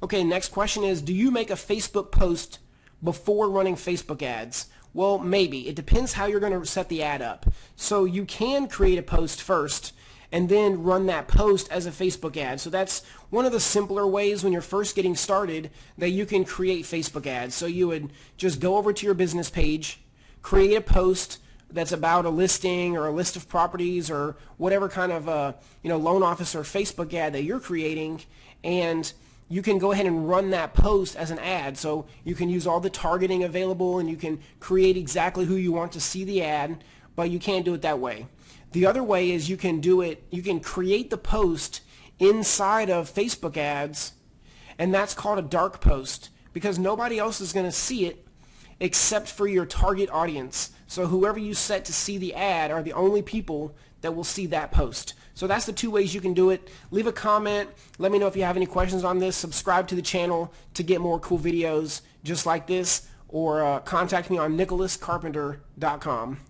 Okay, next question is, do you make a Facebook post before running Facebook ads? Well, maybe. It depends how you're going to set the ad up. So you can create a post first and then run that post as a Facebook ad. So that's one of the simpler ways when you're first getting started that you can create Facebook ads. So you would just go over to your business page, create a post that's about a listing or a list of properties or whatever kind of loan officer Facebook ad that you're creating, and you can go ahead and run that post as an ad. So you can use all the targeting available and you can create exactly who you want to see the ad, but you can't do it that way. The other way is you can create the post inside of Facebook ads, and that's called a dark post because nobody else is going to see it except for your target audience. So whoever you set to see the ad are the only people that will see that post. So that's the two ways you can do it. Leave a comment. Let me know if you have any questions on this. Subscribe to the channel to get more cool videos just like this, or contact me on NicholasCarpenter.com.